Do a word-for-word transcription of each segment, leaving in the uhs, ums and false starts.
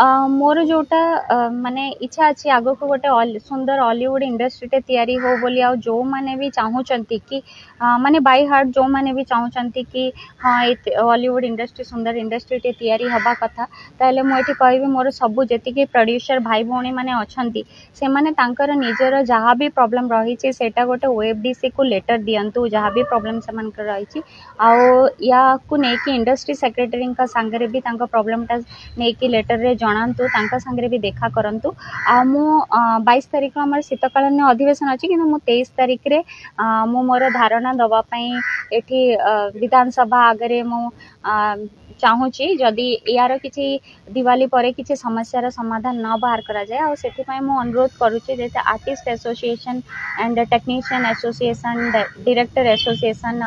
मोर जोटा माने इच्छा अच्छी आगो को गोटे सुंदर हॉलीवुड इंडस्ट्री टे तैयारी हो बोली आ जो माने भी चाहूँगी कि माने बाय हार्ट जो माने भी चाहूँगी कि हाँ हॉलीवुड इंडस्ट्री सुंदर इंडस्ट्री टे तैयारी हवा कथा ताले मुझे कह मोर सबू जी प्रोड्यूसर भाई भौणी मैंने अच्छे से मैंने निजर जहाँ भी प्रोब्लेम रही सेटा गोटे ओएफडीसी को लेटर दिंतु जहाँ भी प्रोब्लेम से रही या नहीं इंडस्ट्री सेक्रेटरी सांगे भी प्रोब्लेमटा नहीं लेटर में जनातु तांका संगरे भी देखा करंतु आ मु बाईस तारीख आम शीतकालीन अधिवेशन अच्छी किंतु मु तेईस तारीख रे मु मोर धारणा दवापाई एठी विधानसभा आगे मु चाहूँगी जदि यार किसी दिवाली पर किसी समस्यार समाधान न बाहर करा जाए और से अनुरोध करुचे जैसे artist association and technician association director association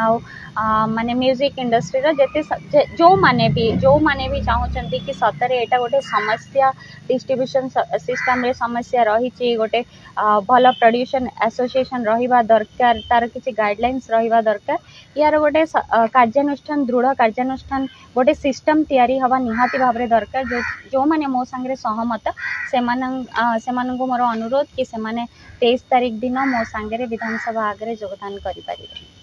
आ माने म्यूजिक इंडस्ट्री जिते जो माने भी जो माने भी चाहूँगी कि सतरे एटा गोटे समस्या डिस्ट्रीब्यूशन सिस्टम रे समस्या रही गोटे भल प्रोड्यूसन एसोसिएसन रहा दरकार तार किसी गाइडलाइंस रहा दरकार यार गोटे कार्यानुष्ठान दृढ़ कार्यानुष्ठान गोटे सिस्टम तैयारी हवा निहाती भावरे दरकार जो जो माने मो संगे सहमत से माननकु मोर अनुरोध कि से माने तेईस तारीख दिन मो संगे विधानसभा आगे योगदान करिपारिबे।